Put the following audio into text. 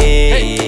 Hey.